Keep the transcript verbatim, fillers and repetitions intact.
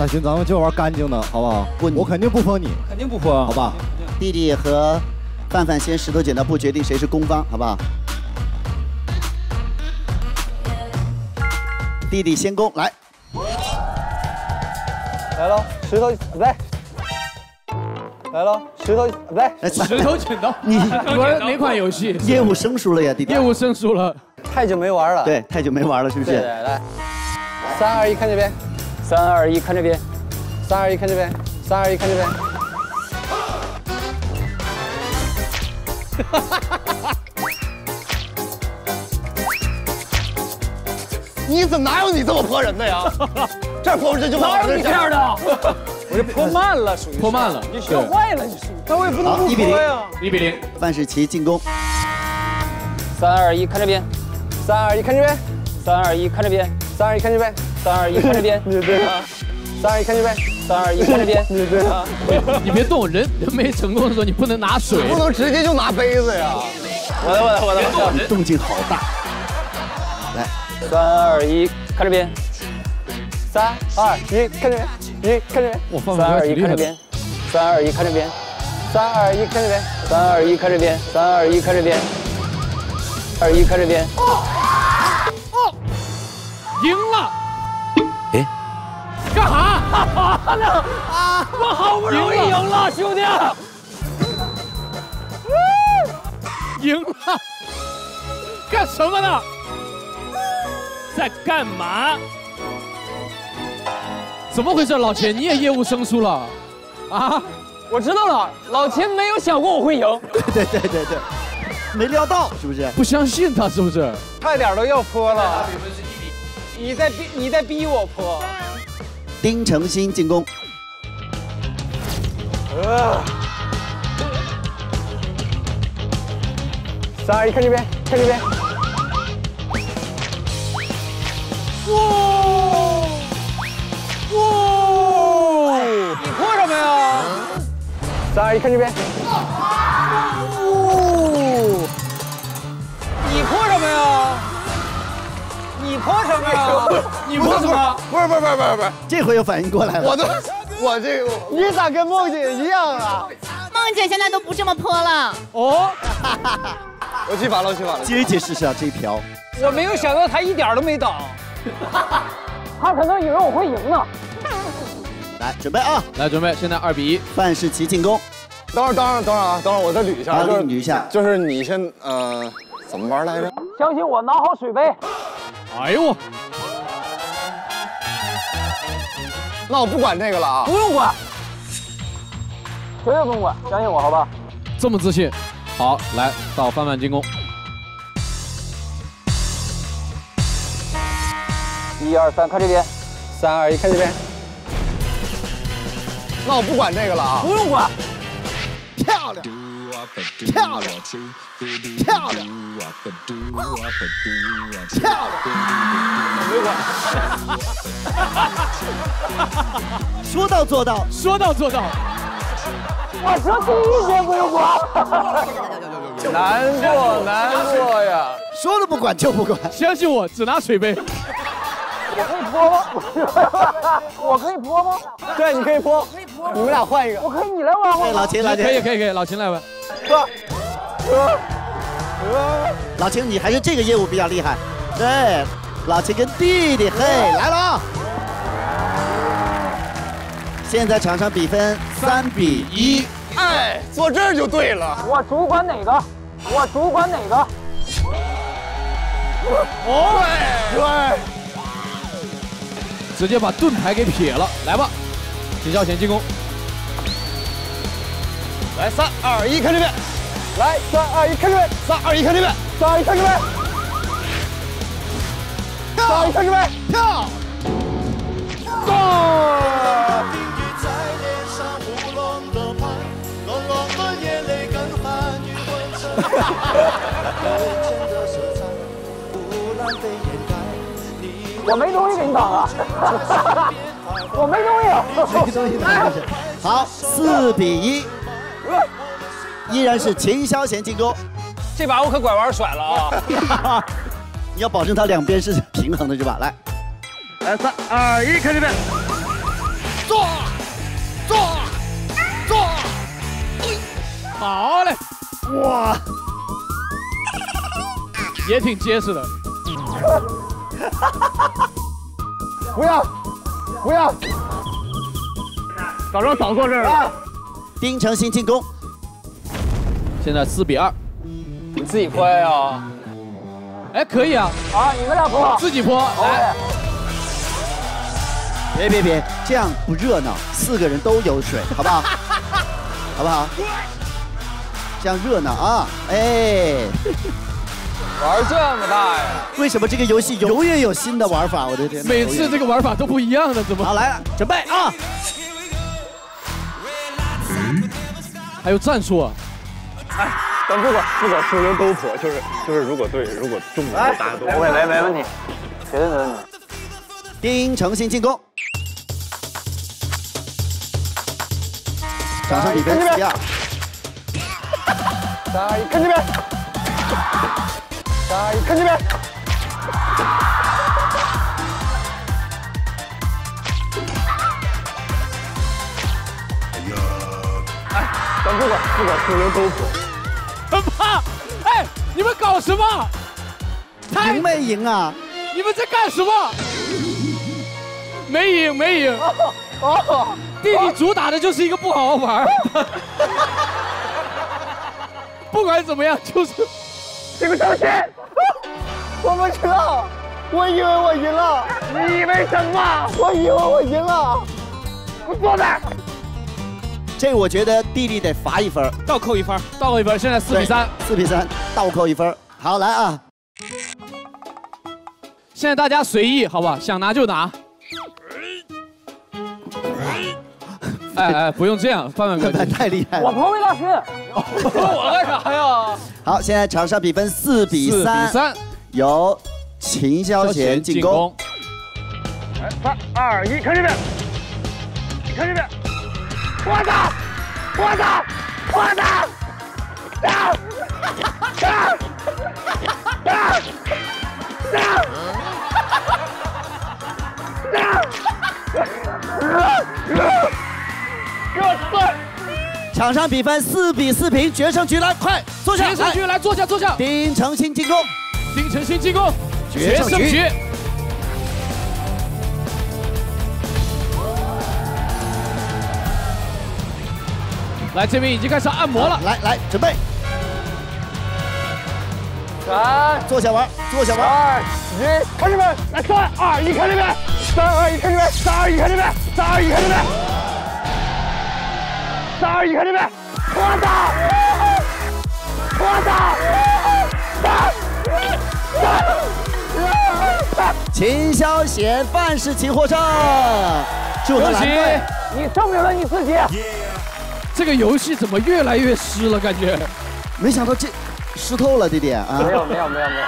大勋，咱们就玩干净的，好不好？不，我肯定不封你，肯定不封，好吧？弟弟和范范先石头剪刀布决定谁是攻方，好不好？弟弟先攻，来，来喽，石头来。 来喽，石头来，石头剪刀，你玩哪款游戏？业务生疏了呀，弟弟。业务生疏了，太久没玩了。对，太久没玩了，是不是？对，来，三二一，看这边，三二一，看这边，三二一，看这边，三二一，看这边。哈哈哈哈！你怎么哪有你这么泼人的呀？这泼人就哪有你这样的？ 我这泼慢了，属于泼慢了，你学坏了，你属于。但我也不能不泼呀。一比零，范世琦进攻。三二一，看这边。三二一，看这边。三二一，看这边。三二一，看这边。三二一，看这边。你对啊。三二一，看这边。三二一，看这边。你对啊。你别动，人人没成功的时候，你不能拿水，不能直接就拿杯子呀。我来，我来，我来。别动人，动静好大。来，三二一，看这边。三二一，看这边。 一看这边，三二一看这边，三二一看这边，三二一看这边，三二一看这边，三二一看这边，二一看这边。哦，赢了！哎，干啥呢？啊，我好不容易赢了，兄弟！赢了！干什么呢？在干嘛？ 怎么回事，老秦，你也业务生疏了，啊？我知道了，老秦没有想过我会赢。对对对对，没料到是不是？不相信他是不是？差点都要泼了。你在逼你在逼我泼。丁程鑫进攻。呃。三二一，看这边，看这边。哇！ 三二一，看这边。哦，你泼什么呀？你泼什么呀？你泼什么？不是不是不是不是不是，这回又反应过来了。我都，我这个，你咋跟梦姐一样啊？梦姐现在都不这么泼了。哦，我去罚了，我去罚了。接一接试试啊，这一瓢。我没有想到他一点都没倒，他可能以为我会赢呢。 来准备啊！来准备，现在二比一，范世琦进攻。等会儿，等会儿，等会儿啊！等会儿我再捋一下，就是捋一下，就是你先呃，怎么玩来着？相信我，拿好水杯。哎呦！那我不管这个了啊！不用管，绝对不用管，相信我，好吧？这么自信，好，来到范范进攻。一二三，看这边。三二一，看这边。 那我不管这个了啊！不用管，漂亮，漂亮，漂亮，漂亮，说到做到，说到做到。我说第一天不用管，难过难过呀！说了不管就不管，相信我，只拿水杯。 我可以泼吗？我可以泼吗？对，你可以泼。你们俩换一个。我可以，你来玩吗？老秦，老秦，可以，可以，可以，老秦来玩。哥，哥，老秦，你还是这个业务比较厉害。对，老秦跟弟弟，嘿，来了。现在场上比分三比一。哎，坐这儿就对了。我主管哪个？我主管哪个？哦，对。 直接把盾牌给撇了，来吧，秦霄贤进攻，来三二一看这边，来三二一看这边，三二一看这边，三二一看这边，三二一看这边，跳，到。我没东西给你打啊！我没东西、啊，没东西打。好，四比一，依然是秦霄贤进攻。这把我可拐弯甩了啊！你要保证它两边是平衡的，是吧？来，来三二一，看这边。哇，也挺结实的。不要，不要！早知道早坐这儿了。丁程鑫进攻，现在四比二。你自己泼啊！哎，可以啊。啊，你们俩泼。自己泼，来。别别别，这样不热闹，四个人都有水，好不好？好不好？这样热闹啊！哎，玩这么大呀？为什么这个游戏永远有新的玩法？我的天，每次这个玩法都不一样的，怎么？好，来了，准备啊！还有战术啊！哎，等会儿，不管输赢都破，就是就是，如果对，如果中了，大家都没没没问题，绝对没问题。丁程鑫进攻。 场上比分四比二。三二一，看这边。三二一，看这边。哎，咱不管不管输赢都服。很怕，哎，你们搞什么？赢没赢啊？你们在干什么？没赢，没赢。哦。哦 弟弟主打的就是一个不好好玩，不管怎么样就是这个东西。我不知道，我以为我赢了。你以为什么？我以为我赢了。我坐那儿。这我觉得弟弟得罚一分，倒扣一分，倒扣一分。现在四比三，四比三，倒扣一分。好，来啊！现在大家随意，好不好？想拿就拿。 哎哎，不用这样，范范哥太厉害了！我不会拉伸，我干啥呀？好，现在场上比分四比三，比三由秦霄贤进攻。来，三二一，看这边，看这边，我操，我操，我操，打，打，打，打，打。 给我算！场上比分四比四平，决胜局来，快坐下！决胜局来坐下，坐下！丁程鑫进攻，丁程鑫进攻，决胜局。来，这边已经开始按摩了，来来，准备。三，坐下玩，坐下玩。二一，看这边，来三二一，看这边，三二一，看这边，三二一，看这边，三二一，看这边。 三二一，看这边！我操！我操！秦霄贤，范世琦获胜，祝贺蓝队！你证明了你自己。这个游戏怎么越来越湿了？感觉，没想到这湿透了，弟弟啊！没有，没有，没有，没有。